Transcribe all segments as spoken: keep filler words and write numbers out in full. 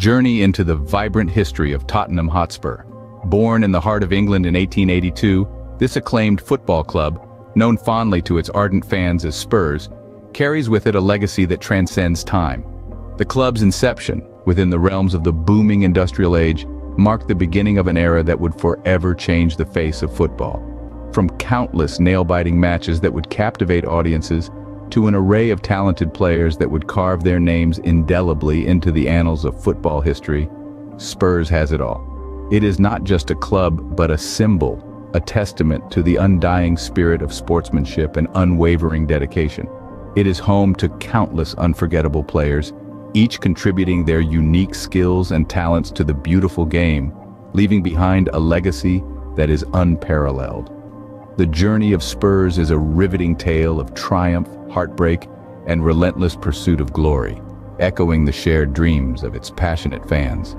Journey into the vibrant history of Tottenham Hotspur. Born in the heart of England in eighteen eighty-two, this acclaimed football club, known fondly to its ardent fans as Spurs, carries with it a legacy that transcends time. The club's inception, within the realms of the booming industrial age, marked the beginning of an era that would forever change the face of football. From countless nail-biting matches that would captivate audiences, to an array of talented players that would carve their names indelibly into the annals of football history, Spurs has it all. It is not just a club, but a symbol, a testament to the undying spirit of sportsmanship and unwavering dedication. It is home to countless unforgettable players, each contributing their unique skills and talents to the beautiful game, leaving behind a legacy that is unparalleled. The journey of Spurs is a riveting tale of triumph, heartbreak, and relentless pursuit of glory, echoing the shared dreams of its passionate fans.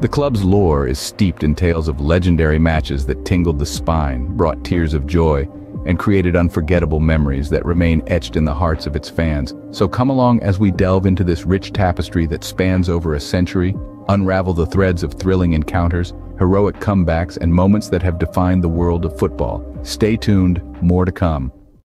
The club's lore is steeped in tales of legendary matches that tingled the spine, brought tears of joy, and created unforgettable memories that remain etched in the hearts of its fans. So come along as we delve into this rich tapestry that spans over a century, unravel the threads of thrilling encounters, heroic comebacks, and moments that have defined the world of football. Stay tuned, more to come.